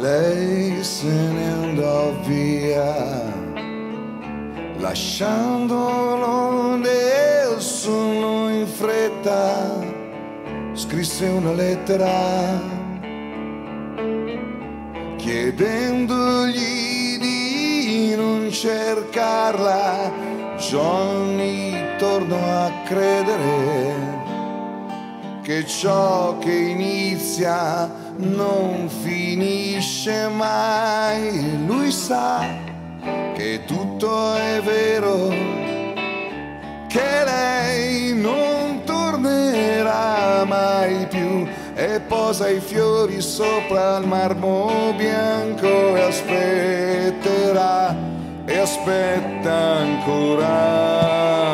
L'essenendo via, lasciandolo nel sonno in fretta, scrisse una lettera chiedendogli di non cercarla. Johnny tornò a credere che ciò che inizia non finisce mai. Lui sa che tutto è vero, che lei non tornerà mai più, e posa i fiori sopra il marmo bianco e aspetterà, e aspetta ancora.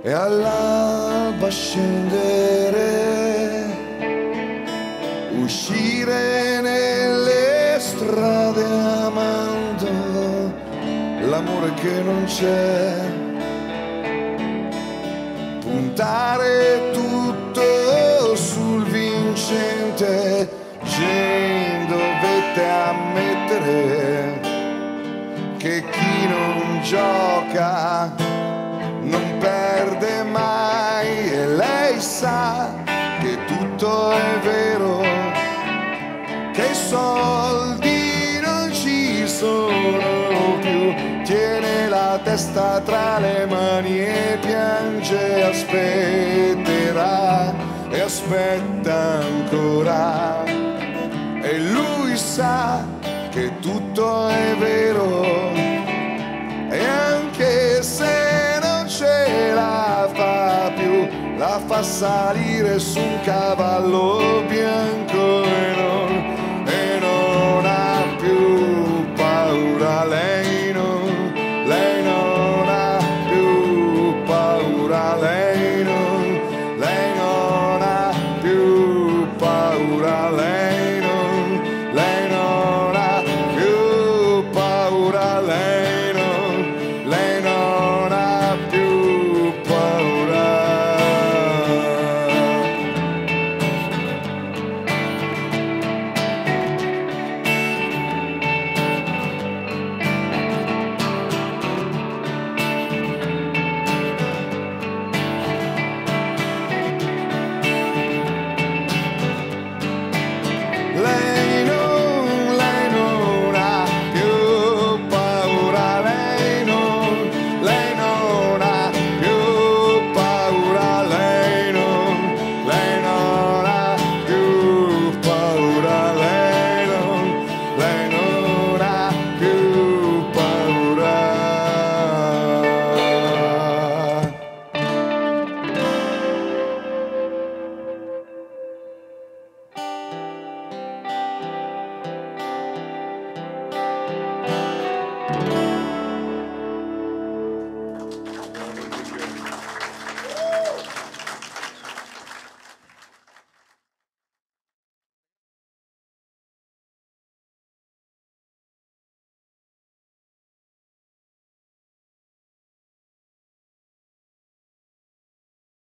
E all'alba scendere, uscire nelle strade amando l'amore che non c'è, puntare tutto sul vincente. Jane dovette ammettere che chi non gioca non perde mai, e lei sa che tutto è vero, che i soldi non ci sono più, tiene la testa tra le mani e piange, aspetterà e aspetta ancora, e lui sa che tutto è vero, e anche se la fa salire su un cavallo bianco.